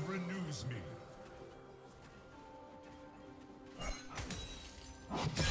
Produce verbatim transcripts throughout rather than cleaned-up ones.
which renews me. Yeah.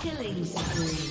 Killing spree.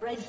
The red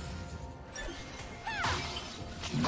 You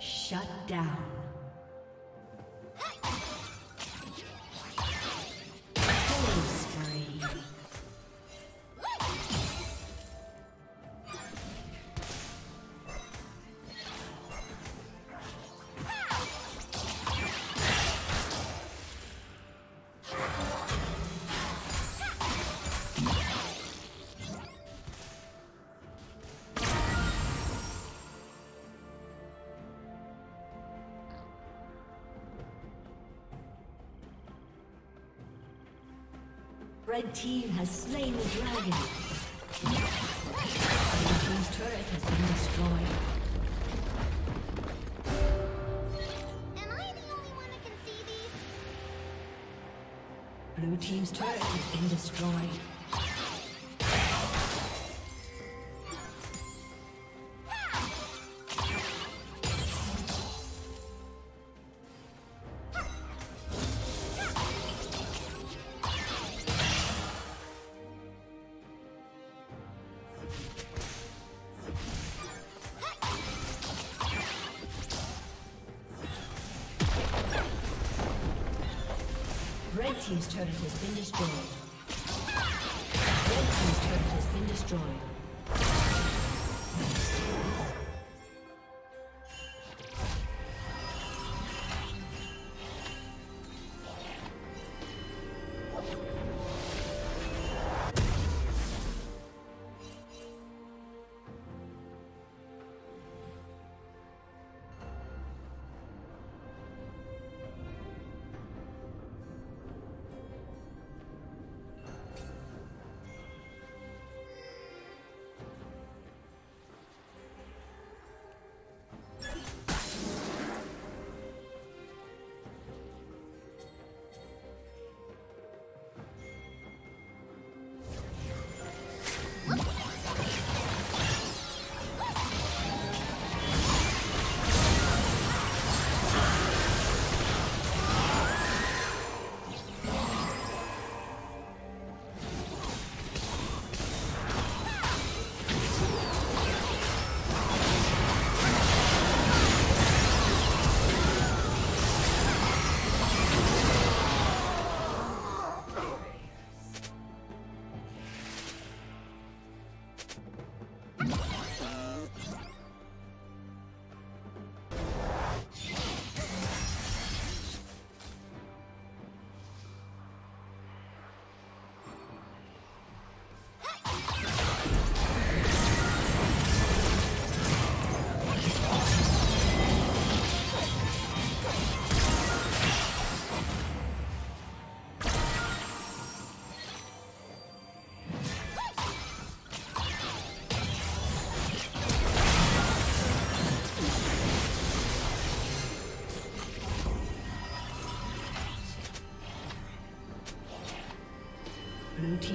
Shut down. Red team double kill. Shut down. Red team has slain the dragon. Red team's turret has been destroyed. Am I the only one that can see these? Blue team's turret has been destroyed. Red team's turret has been destroyed. Red team's turret has been destroyed. Blue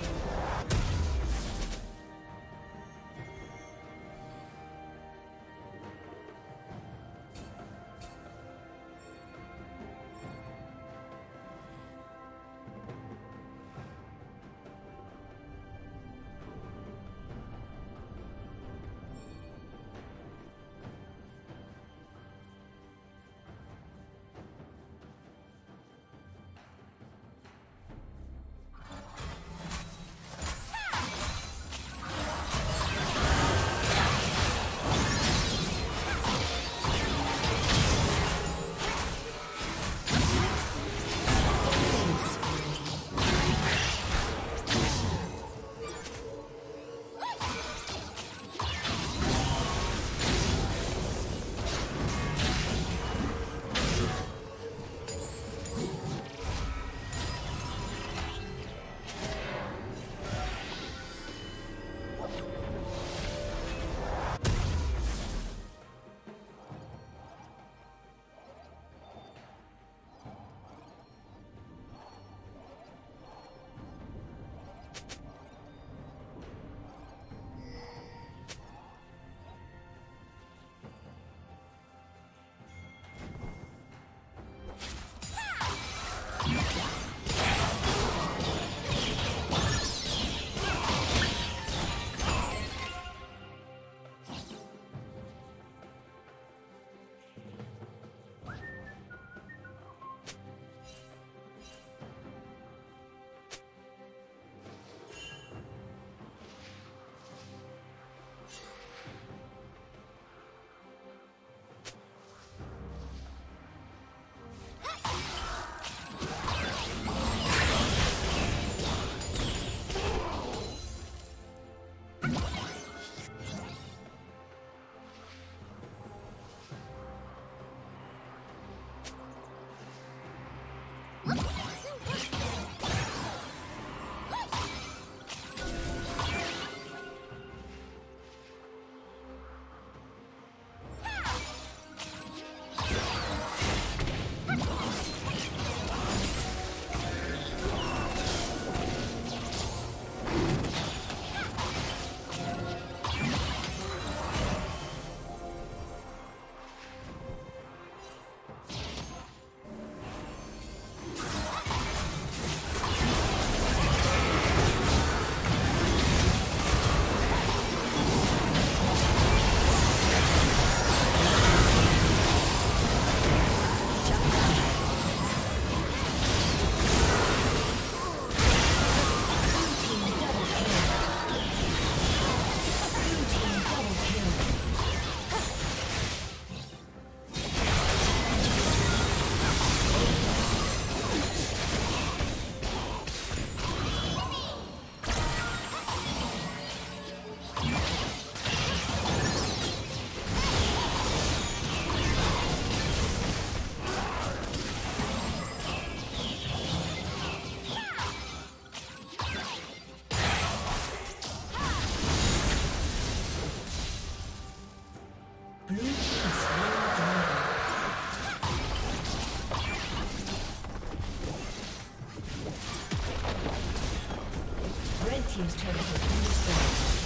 Team's turret has been destroyed.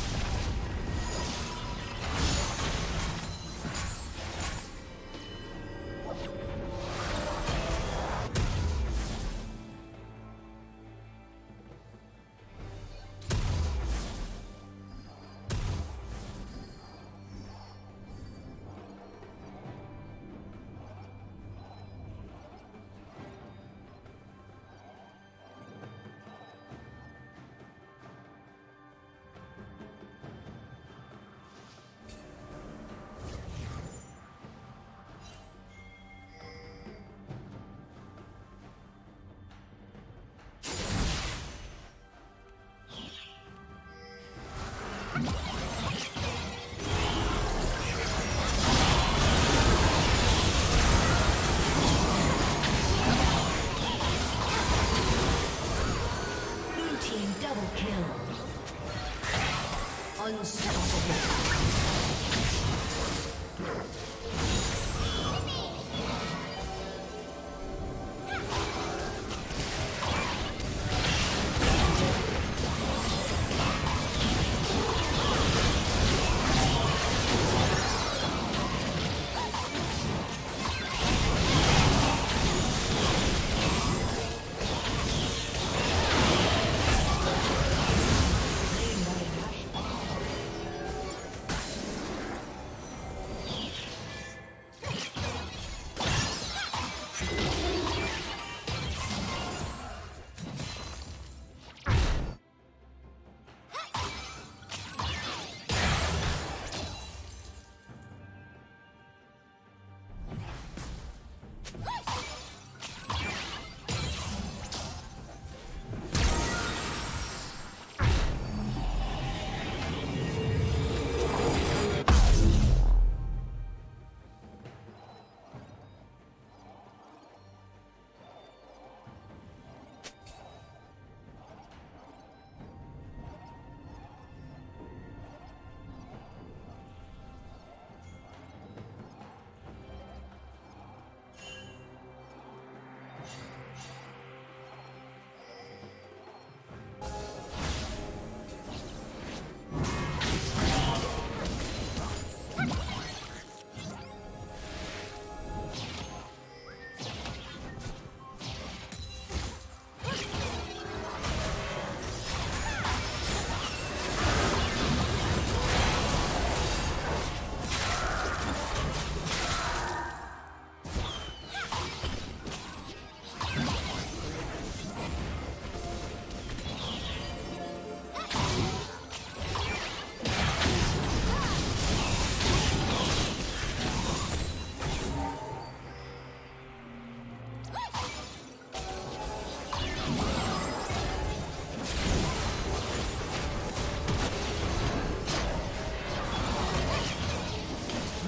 Unstoppable.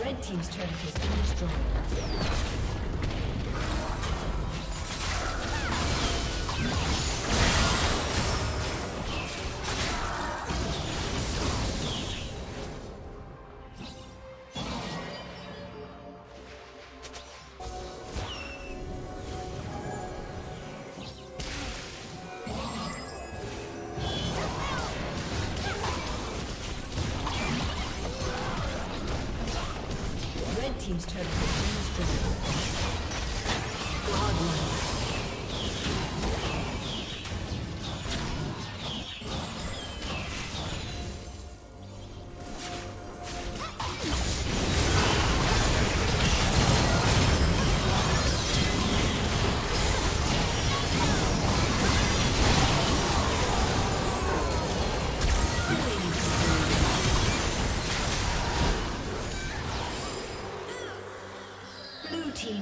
Red team's turret has been destroyed. Team's turn to administer. Team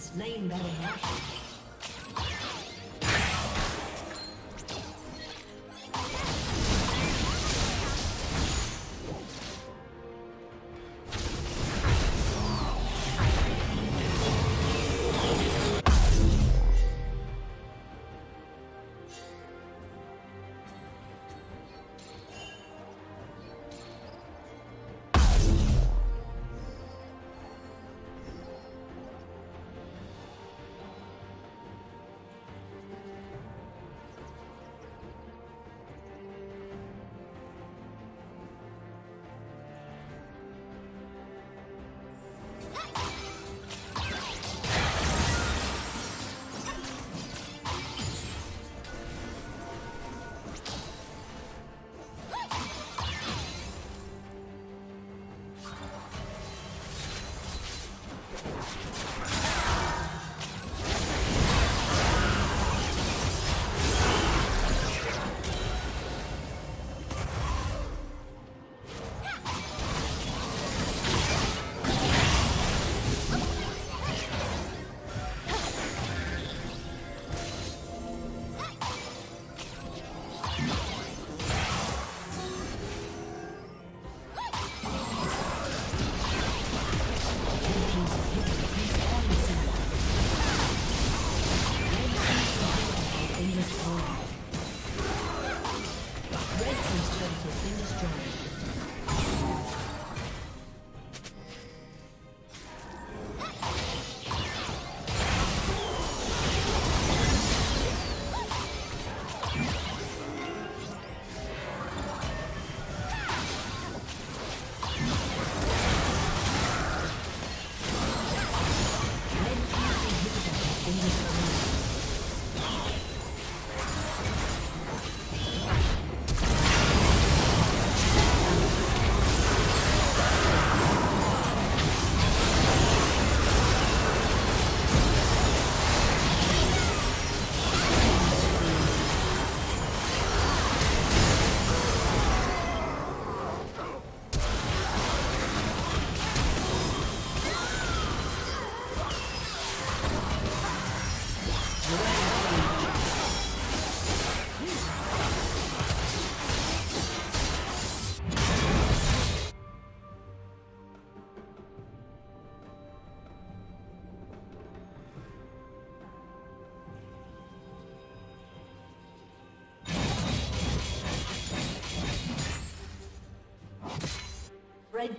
Slain by the Red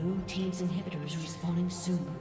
Blue team's inhibitor is respawning soon.